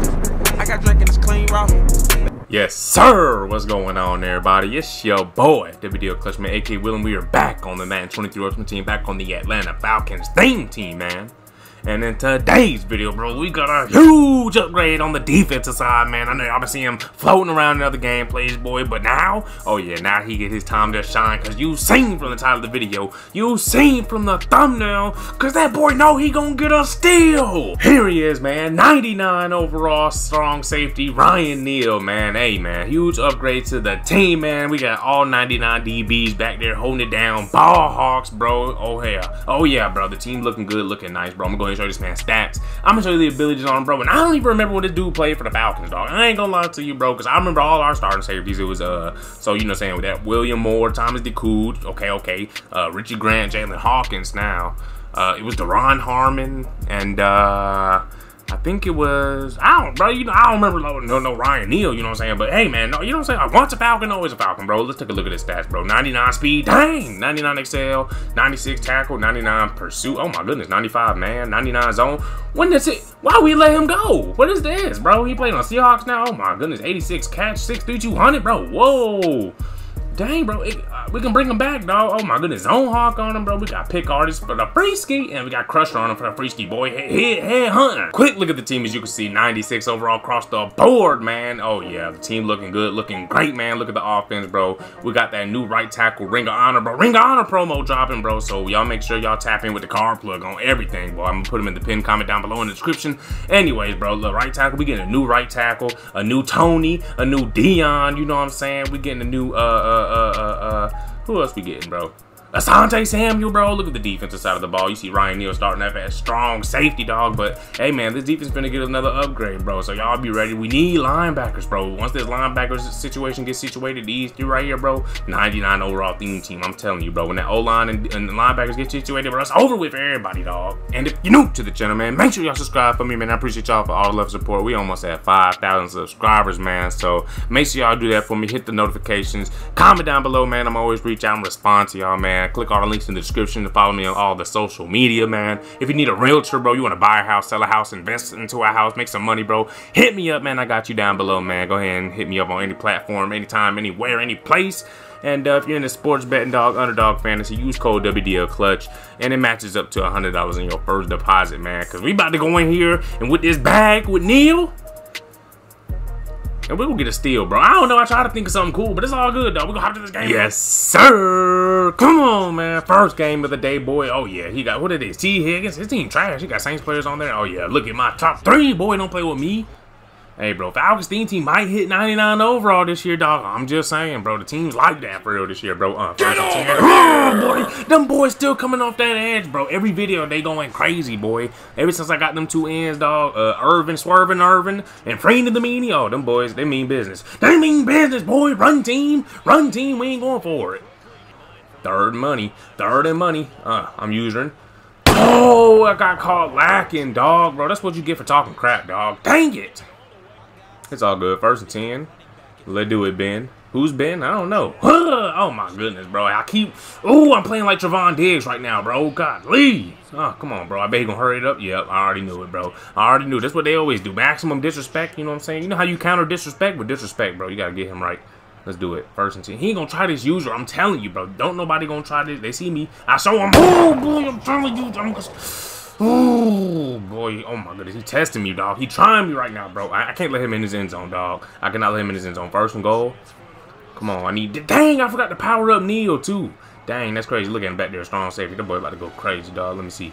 sauce. I got drinking this clean raw. Yes, sir. What's going on, everybody? It's your boy, WDL Clutchman, a.k.a. William. We are back on the Madden 23 Ultimate Team, back on the Atlanta Falcons theme team, man. And in today's video, bro, we got a huge upgrade on the defensive side, man. I know y'all been seeing him floating around in other gameplays, boy, but now, oh yeah, now he get his time to shine, because you seen from the title of the video, you seen from the thumbnail, because that boy know he gonna get a steal. Here he is, man, 99 overall strong safety, Ryan Neal, man. Hey, man, huge upgrade to the team, man. We got all 99 DBs back there holding it down, ball hawks, bro. Oh yeah, bro, the team looking good, looking nice, bro. I'm going to show this man stats. I'm gonna show you the abilities on him, bro. And I don't even remember what this dude played for the Falcons, dog. I ain't gonna lie to you, bro, because I remember all our starting safeties. It was so you know saying with that William Moore, Thomas DeCoult, Richie Grant, Jalen Hawkins. Now it was DeRon Harmon and I think it was, I don't remember no Ryan Neal, you know what I'm saying? But hey, man, no, you know what I'm saying? Once a Falcon, always a Falcon, bro. Let's take a look at his stats, bro. 99 speed, dang, 99 excel, 96 tackle, 99 pursuit. Oh my goodness, 95 man, 99 zone. When does it, why we let him go? What is this, bro? He playing on Seahawks now? Oh my goodness, 86 catch, 6'3", 200, bro. Whoa. Dang, bro, we can bring him back, dog. Oh my goodness, zone hawk on him, bro. We got pick artist for the free ski, and we got crusher on him for the free ski, boy. Head hunter. Quick look at the team, as you can see, 96 overall across the board, man. Oh yeah, the team looking good, looking great, man. Look at the offense, bro. We got that new right tackle, Ring of Honor, bro. Ring of Honor promo dropping, bro. So y'all make sure y'all tap in with the card plug on everything, bro. I'm gonna put him in the pinned comment down below in the description. Anyways, bro, the right tackle, we getting a new right tackle, a new Tony, a new Dion. You know what I'm saying? We getting a new who else we getting, bro? Asante Samuel, bro. Look at the defensive side of the ball. You see Ryan Neal starting that fast, strong safety, dog. But hey, man, this defense gonna get another upgrade, bro. So y'all be ready. We need linebackers, bro. Once this linebackers situation gets situated, these three right here, bro, 99 overall theme team. I'm telling you, bro. When that O-line and the linebackers get situated, bro, it's over with for everybody, dog. And if you're new to the channel, man, make sure y'all subscribe for me, man. I appreciate y'all for all the love and support. We almost at 5,000 subscribers, man. So make sure y'all do that for me. Hit the notifications. Comment down below, man. I'm always reach out and respond to y'all, man. Click all the links in the description to follow me on all the social media, man. If you need a realtor, bro, you want to buy a house, sell a house, invest into a house, make some money, bro, hit me up, man. I got you down below, man. Go ahead and hit me up on any platform, anytime, anywhere, any place. And if you're in the sports betting, dog, Underdog Fantasy, use code WDL Clutch, and it matches up to $100 in your first deposit, man, because we about to go in here and with this bag with Neal, and we're gonna get a steal, bro. I don't know. I try to think of something cool, but it's all good, dog. We're gonna hop to this game. Yes, sir. Come on, man. First game of the day, boy. Oh, yeah. He got, what it is, T. Higgins. His team trash. He got Saints players on there. Oh, yeah. Look at my top three, boy. Don't play with me. Hey, bro. Falcons team might hit 99 overall this year, dog. I'm just saying, bro. The team's like that for real this year, bro. Get over here. Boy. Them boys still coming off that edge, bro. Every video, they going crazy, boy. Ever since I got them two ends, dog. Irvin, Swervin, and Freeney the meanie. Oh, them boys, they mean business. They mean business, boy. Run team. Run team. We ain't going for it. Third money. Third and money. I'm using. Oh, I got caught lacking, dog, bro. That's what you get for talking crap, dog. Dang it. It's all good. First and 10. Let's do it, Ben. Who's Ben? I don't know. Oh, my goodness, bro. I keep... Oh, I'm playing like Trevon Diggs right now, bro. God, leave. Oh, come on, bro. I bet he gonna hurry it up. Yep, I already knew it, bro. I already knew. That's what they always do. Maximum disrespect, you know what I'm saying? You know how you counter disrespect? With disrespect, bro. You got to get him right. Let's do it. First and 10. He ain't gonna try this user. I'm telling you, bro. Don't nobody gonna try this. They see me. I show him. Oh, boy, I'm telling you. I'm gonna... Oh, boy. Oh, my goodness. He testing me, dog. He trying me right now, bro. I can't let him in his end zone, dog. I cannot let him in his end zone. First and goal. Come on. I need... Dang, I forgot to power up Neal, too. Dang, that's crazy. Look at him back there. Strong safety. That boy about to go crazy, dog. Let me see.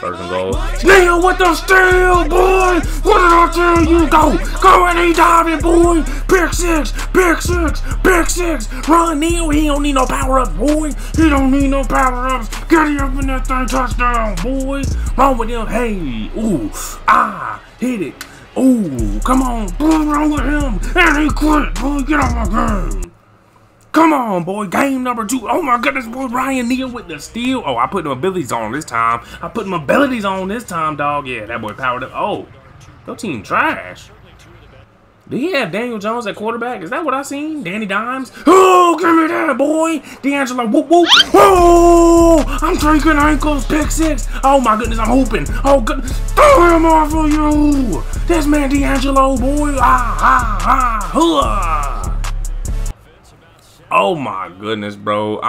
First and goal. Neal with the steal, boy. What did I tell you? Go. Go and he diving, boy. Pick six. Pick six. Pick six. Run, Neal. He don't need no power-ups, boy. He don't need no power-ups. Get him up in that thing. Touchdown, boy. Run with him. Hey. Ooh. Ah. Hit it. Ooh. Come on. Boy, run with him. And he quit. Boy, get out my game. Come on, boy. Game number 2. Oh, my goodness, boy. Ryan Neal with the steal. Oh, I put them abilities on this time. I put them abilities on this time, dog. Yeah, that boy powered up. Oh, your team trash. Do you have Daniel Jones at quarterback? Is that what I seen? Danny Dimes? Oh, give me that, boy! D'Angelo, whoop, whoop! Oh, I'm drinking ankles, pick six! Oh, my goodness, I'm hooping! Oh, good! Throw him off of you! This man, D'Angelo, boy! Ah, ah, ah! Oh, my goodness, bro.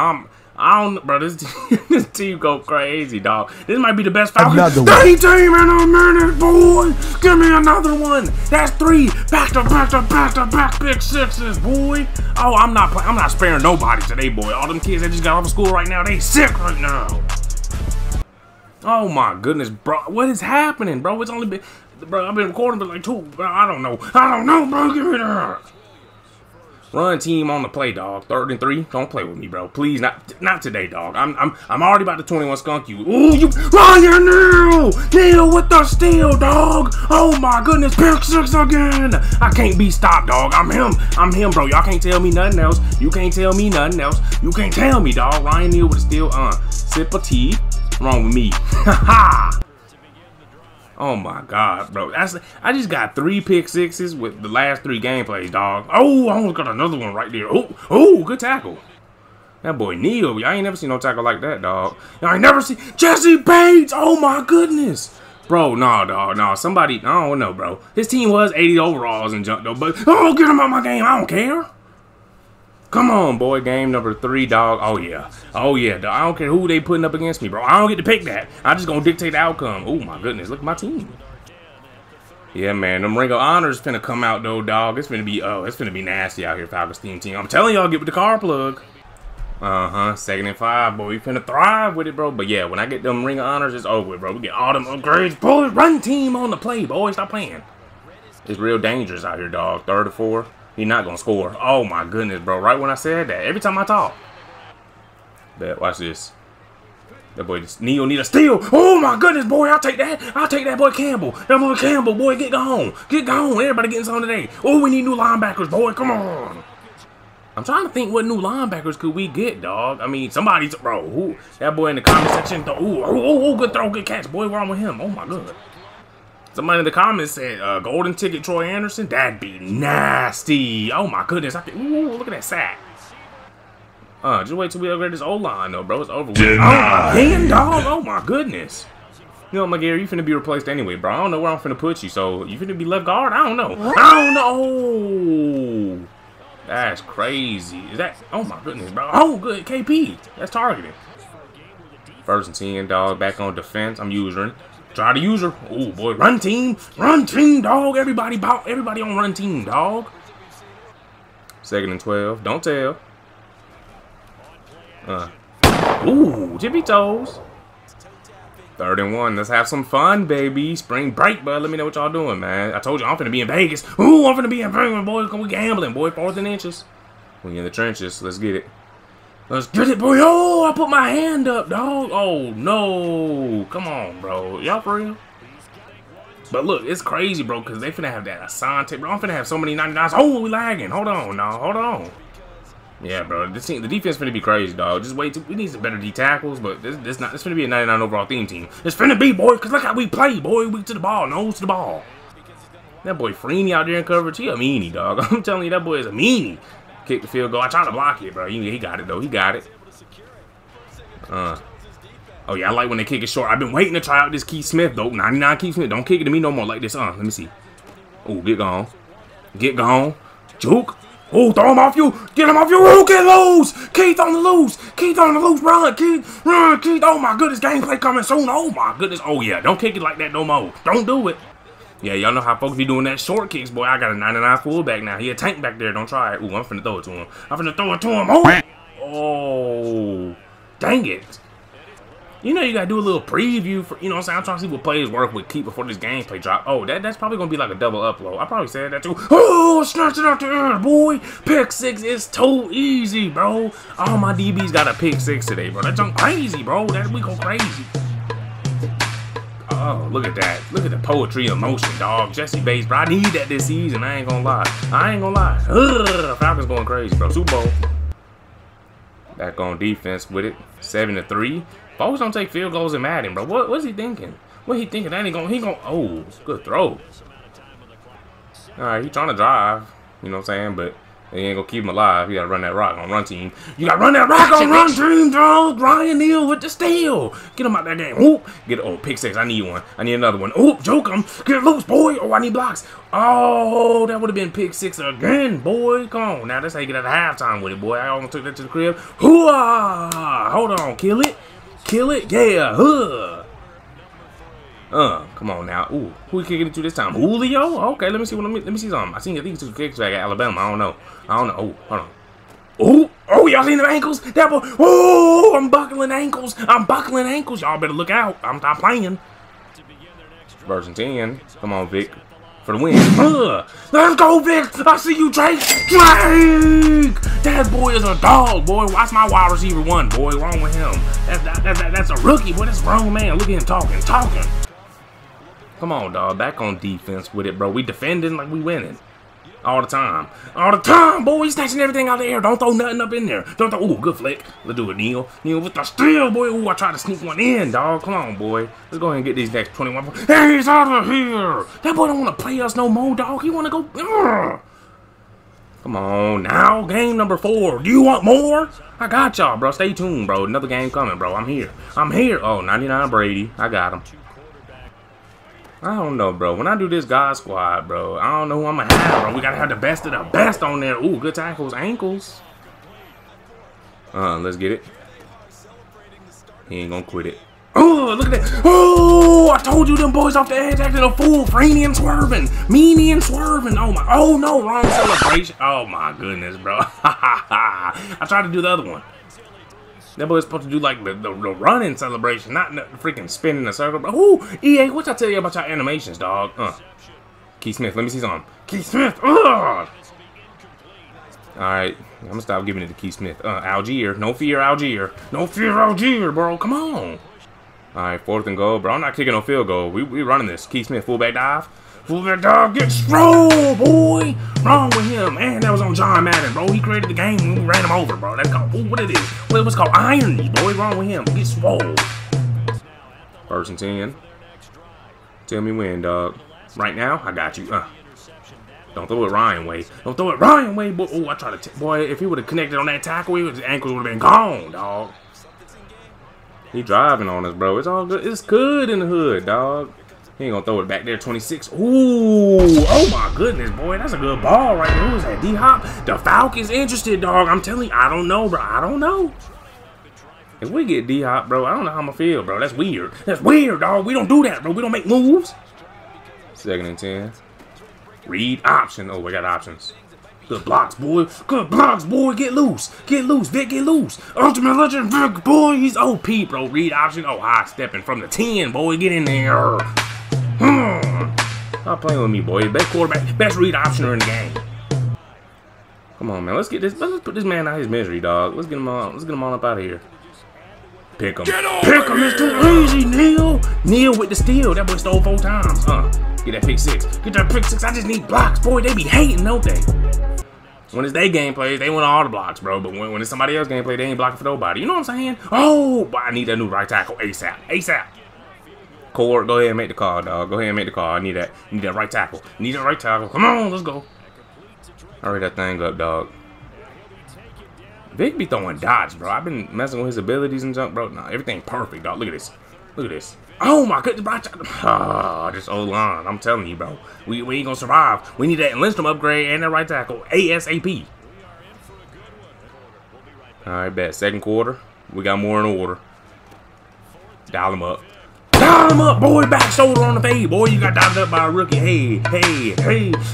I don't, bro. This team go crazy, dog. This might be the best Falcons team in a minute, boy. Give me another one. That's three back-to-back pick sixes, boy. Oh, I'm not sparing nobody today, boy. All them kids that just got out of school right now, they sick right now. Oh my goodness, bro. What is happening, bro? It's only been, bro. I've been recording, but like two. Bro, I don't know, bro. Give me that. Run team on the play, dog. 3rd and 3. Don't play with me, bro. Please, not today, dog. I'm already about to 21 skunk you. Ooh, you Ryan Neal with the steal, dog. Oh my goodness, pick six again. I can't be stopped, dog. I'm him, bro. Y'all can't tell me nothing else. You can't tell me nothing else. You can't tell me, dog. Ryan Neal with a steal. Sip a tea. Wrong with me. Ha ha. Oh my God, bro! I just got 3 pick sixes with the last 3 gameplays, dog. Oh, I almost got another one right there. Oh, good tackle. That boy Neal, y'all ain't never seen no tackle like that, dog. Y'all ain't never seen Jesse Bates. Oh my goodness, bro. Nah, dog, nah. Somebody, I don't know, bro. His team was 80 overalls and junk, though. But oh, get him out my game. I don't care. Come on, boy. Game number 3, dog. Oh, yeah. Oh, yeah, dog. I don't care who they putting up against me, bro. I don't get to pick that. I'm just going to dictate the outcome. Oh, my goodness. Look at my team. Yeah, man. Them Ring of Honor's finna come out, though, dog. It's finna be, oh, it's finna be nasty out here, Falcons team. I'm telling y'all, get with the car plug. 2nd and 5, boy. We finna thrive with it, bro. But, yeah, when I get them Ring of Honors, it's over with, bro. We get all them upgrades. Boy, run team on the play, boy. Stop playing. It's real dangerous out here, dog. 3rd and 4. He's not going to score. Oh, my goodness, bro. Right when I said that. Every time I talk. Bet. Watch this. That boy Neal need a steal. Oh, my goodness, boy. I'll take that. I'll take that boy Campbell. That boy Campbell, boy. Get gone. Get gone. Everybody getting some today. Oh, we need new linebackers, boy. Come on. I'm trying to think what new linebackers could we get, dog. I mean, somebody's, bro. Ooh, that boy in the comment section. Oh, good throw. Good catch, boy. Wrong with him. Oh, my goodness. Somebody in the comments said, golden ticket Troy Anderson? That'd be nasty. Oh, my goodness. Ooh, look at that sack. Just wait till we upgrade this O-line, though, bro. It's over with. Oh, my hand, dog. Oh, my goodness. You know, McGarry, you finna be replaced anyway, bro. I don't know where I'm finna put you, so you finna be left guard? I don't know. I don't know. That's crazy. Is that? Oh, my goodness, bro. Oh, good. KP. That's targeted. 1st and 10, dog. Back on defense. I'm using. Try to use her. Oh boy, run team, dog. Everybody on run team, dog. 2nd and 12. Don't tell. Ooh, tippy toes. 3rd and 1. Let's have some fun, baby. Spring break, bud. Let me know what y'all doing, man. I told you I'm finna be in Vegas. Ooh, I'm finna be in Vegas, boy. We gambling, boy. 4th and inches. We in the trenches. Let's get it. Let's get it, boy. Oh, I put my hand up, dog. Oh, no. Come on, bro. Y'all for real? But look, it's crazy, bro, because they finna have that Asante. Bro, I'm finna have so many 99s. Oh, we lagging. Hold on, now. Hold on. Yeah, bro. This team, the defense finna be crazy, dog. Just wait. We need some better D tackles, but this finna be a 99 overall theme team. It's finna be, boy, because look how we play, boy. We to the ball. Nose to the ball. That boy Freeney out there in coverage. He a meanie, dog. I'm telling you, that boy is a meanie. Kick the field goal. I tried to block it, bro. He got it, though. He got it. Oh, yeah. I like when they kick it short. I've been waiting to try out this Keith Smith, though. 99 Keith Smith. Don't kick it to me no more like this. Let me see. Oh, get gone. Get gone. Juke. Oh, throw him off you. Get him off you. Oh, get loose. Keith on the loose. Keith on the loose. Run, Keith. Run, Keith. Oh, my goodness. Gameplay coming soon. Oh, my goodness. Oh, yeah. Don't kick it like that no more. Don't do it. Yeah, y'all know how folks be doing that short kicks, boy. I got a 99 fullback now. He a tank back there. Don't try it. Ooh, I'm finna throw it to him. I'm finna throw it to him. Oh, oh, dang it. You know you gotta do a little preview for, you know what I'm saying? I'm trying to see what plays work with Keith before this gameplay drop. Oh, that's probably gonna be like a double upload. I probably said that too. Oh, snatch it out the air, boy. Pick six is too easy, bro. All my DBs got a pick six today, bro. That junk crazy, bro. That we go crazy. Oh, look at that. Look at the poetry of motion, dog. Jesse Bates, bro. I need that this season. I ain't gonna lie. I ain't gonna lie. Ugh, Falcons going crazy, bro. Super Bowl. Back on defense with it. 7-3. Folks don't take field goals in Madden, bro. What's he thinking? What he thinking? That ain't gonna... He gonna... Oh, good throw. All right, he trying to drive. You know what I'm saying? But they ain't gonna keep him alive. You gotta run that rock on run team. You gotta run that rock on run team, bro. Ryan Neal with the steal. Get him out that game. Oop. Get oh pick six. I need one. I need another one. Oop. Joke him. Get loose, boy. Oh, I need blocks. Oh, that would have been pick six again, boy. Come on. Now that's how you get out of halftime with it, boy. I almost took that to the crib. Hooah! Hold on. Kill it. Kill it. Yeah. Huh. Come on now. Ooh, who we kicking it to this time? Julio? Okay, let me see what let me see something. I think he took kicks back at Alabama. I don't know. Oh, hold on. Ooh, oh, y'all seen the ankles? That boy. Oh, I'm buckling ankles. Y'all better look out. I'm not playing. First and 10. Come on, Vic. For the win. Let's go, Vic. I see you, Drake. That boy is a dog, boy. Watch my wide receiver one, boy. Wrong with him. That's a rookie, boy. That's a wrong man. Look at him talking. Come on, dog. Back on defense with it, bro. We defending like we winning. All the time. Boy. He's snatching everything out of the air. Don't throw nothing up in there. Don't throw. Ooh, good flick. Let's do it, Neal. Neal with the steal, boy. Ooh, I tried to sneak one in, dog. Come on, boy. Let's go ahead and get these next 21 points. Hey, he's out of here. That boy don't want to play us no more, dog. He want to go. Urgh. Come on now. Game number 4. Do you want more? I got y'all, bro. Stay tuned, bro. Another game coming, bro. I'm here. Oh, 99 Brady. I got him. I don't know, bro. When I do this God Squad, bro, I don't know who I'm going to have, bro. We got to have the best of the best on there. Ooh, good tackles. Ankles. Let's get it. He ain't going to quit it. Oh, look at that. Oh, I told you them boys off the edge acting a fool. Freeney and swerving. Meanie and swerving. Oh, my. Oh, no. Wrong celebration. Oh, my goodness, bro. I tried to do the other one. That boy's supposed to do like the running celebration, not the freaking spinning the circle. Ooh, EA, what I tell you about your animations, dog? Keith Smith, let me see something. Keith Smith, Alright, I'm gonna stop giving it to Keith Smith. Algier, no fear, Algier. No fear, Algier, bro, come on. Alright, 4th and goal, bro, I'm not kicking no field goal. We running this. Keith Smith, fullback dive. Fullback dive, get strong, boy. Wrong with him, man. That was on John Madden, bro. He created the game and we ran him over, bro. That's called, ooh, what it is? Well, it was called irony, boy. Wrong with him. Get swole. 1st and 10. Tell me when, dog. Right now, I got you. Don't throw it Ryan way. Don't throw it Ryan way, boy. Oh, I tried to. Boy, if he would have connected on that tackle, his ankle would have been gone, dog. He driving on us, bro. It's all good. It's good in the hood, dog. He ain't gonna throw it back there, 26. Ooh, oh my goodness, boy. That's a good ball right there. Who is that? D-Hop? The Falcons interested, dog. I'm telling you, I don't know, bro. I don't know. If we get D-Hop, bro, I don't know how I'm gonna feel, bro. That's weird. That's weird, dog. We don't do that, bro. We don't make moves. 2nd and 10. Read option. Oh, we got options. Good blocks, boy. Good blocks, boy. Get loose. Get loose, Vic. Get loose. Ultimate Legend, Vic, boy. He's OP, bro. Read option. Oh, high stepping from the 10, boy. Get in there. Stop playing with me, boy. Best quarterback, best read optioner in the game. Come on, man. Let's get this. Let's put this man out of his misery, dog. Let's get him on. Let's get him on up out of here. Pick him. Pick him. It's too easy, Neal. Neal with the steal. That boy stole 4 times. Get that pick 6. Get that pick 6. I just need blocks, boy. They be hating, don't they? When it's their gameplay, they want all the blocks, bro. But when it's somebody else's gameplay, they ain't blocking for nobody. You know what I'm saying? Oh, but I need that new right tackle ASAP. ASAP. Court, go ahead and make the call, dog. Go ahead and make the call. I need that. Need that right tackle. Need that right tackle. Come on, let's go. Hurry that thing up, dog. Vic be throwing dots, bro. I've been messing with his abilities and junk, bro. Nah, everything perfect, dog. Look at this. Look at this. Oh my goodness, right tackle. Ah, this old line. I'm telling you, bro. We ain't gonna survive. We need that Lindstrom upgrade and that right tackle ASAP. All right, bet. 2nd quarter. We got more in order. Dial him up. Dial him up, boy. Back shoulder on the fade, boy. You got dialed up by a rookie. Hey.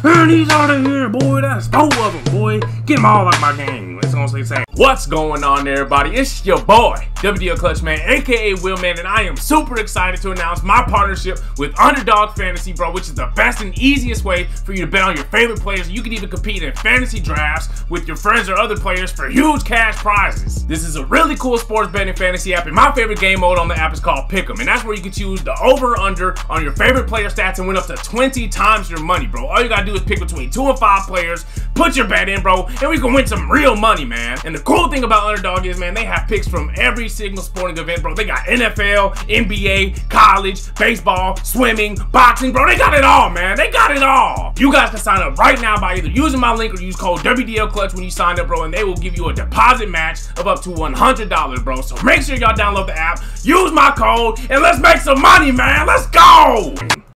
And he's out of here, boy. That's 4 of them, boy. Get them all out of my game. It's gonna say same. What's going on, everybody? It's your boy, WDL Clutchman, aka Willman, and I am super excited to announce my partnership with Underdog Fantasy, bro, which is the best and easiest way for you to bet on your favorite players. You can even compete in fantasy drafts with your friends or other players for huge cash prizes. This is a really cool sports betting fantasy app, and my favorite game mode on the app is called Pick'em, and that's where you can choose the over or under on your favorite player stats and win up to 20 times your money, bro. All you gotta do is pick between 2 and 5 players, put your bet in, bro, and we can win some real money, man. And the cool thing about Underdog is, man, they have picks from every single sporting event, bro. They got NFL, NBA, college, baseball, swimming, boxing, bro. They got it all, man. They got it all. You guys can sign up right now by either using my link or use code WDL Clutch when you sign up, bro, and they will give you a deposit match of up to $100, bro. So make sure y'all download the app, use my code, and let's make some money, man. Let's go.